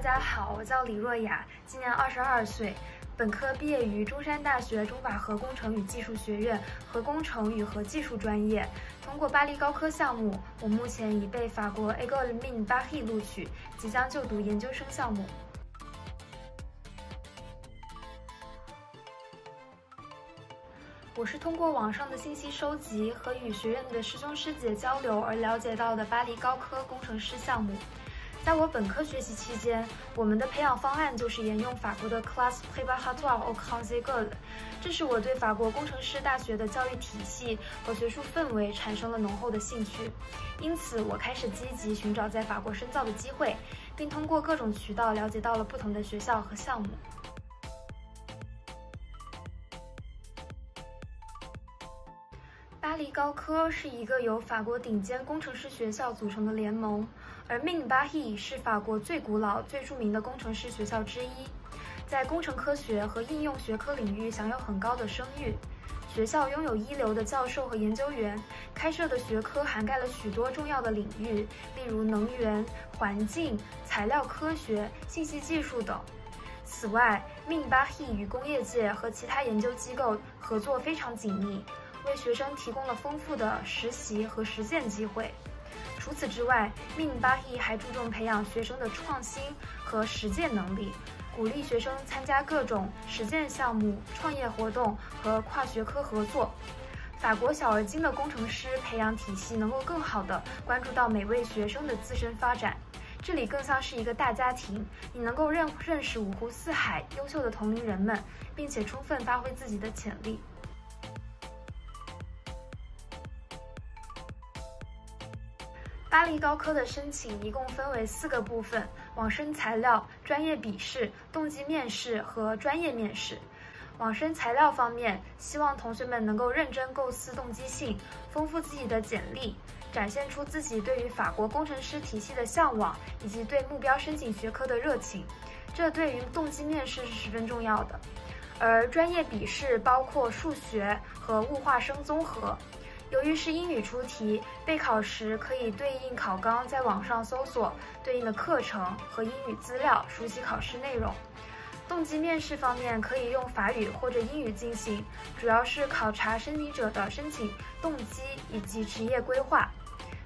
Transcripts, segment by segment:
家好，我叫李若雅，今年22岁，本科毕业于中山大学中法核工程与技术学院核工程与核技术专业。通过巴黎高科项目，我目前已被法国 Agro-École de Béziers 录取，即将就读研究生项目。 我是通过网上的信息收集和与学院的师兄师姐交流而了解到的巴黎高科工程师项目。在我本科学习期间，我们的培养方案就是沿用法国的 Classe préparatoire aux grandes écoles，这使我对法国工程师大学的教育体系和学术氛围产生了浓厚的兴趣，因此我开始积极寻找在法国深造的机会，并通过各种渠道了解到了不同的学校和项目。 巴黎高科是一个由法国顶尖工程师学校组成的联盟，而 Béziers 是法国最古老、最著名的工程师学校之一，在工程科学和应用学科领域享有很高的声誉。学校拥有一流的教授和研究员，开设的学科涵盖了许多重要的领域，例如能源、环境、材料科学、信息技术等。 此外 ，Béziers 与工业界和其他研究机构合作非常紧密，为学生提供了丰富的实习和实践机会。除此之外 ，Béziers 还注重培养学生的创新和实践能力，鼓励学生参加各种实践项目、创业活动和跨学科合作。法国小而精的工程师培养体系能够更好地关注到每位学生的自身发展。 这里更像是一个大家庭，你能够认识五湖四海优秀的同龄人们，并且充分发挥自己的潜力。巴黎高科的申请一共分为4个部分：网申材料、专业笔试、动机面试和专业面试。 网申材料方面，希望同学们能够认真构思动机性，丰富自己的简历，展现出自己对于法国工程师体系的向往，以及对目标申请学科的热情，这对于动机面试是十分重要的。而专业笔试包括数学和物化生综合，由于是英语出题，备考时可以对应考纲在网上搜索对应的课程和英语资料，熟悉考试内容。 动机面试方面，可以用法语或者英语进行，主要是考察申请者的申请动机以及职业规划。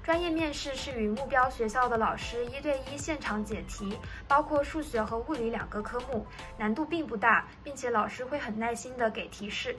专业面试是与目标学校的老师1对1现场解题，包括数学和物理2个科目，难度并不大，并且老师会很耐心地给提示。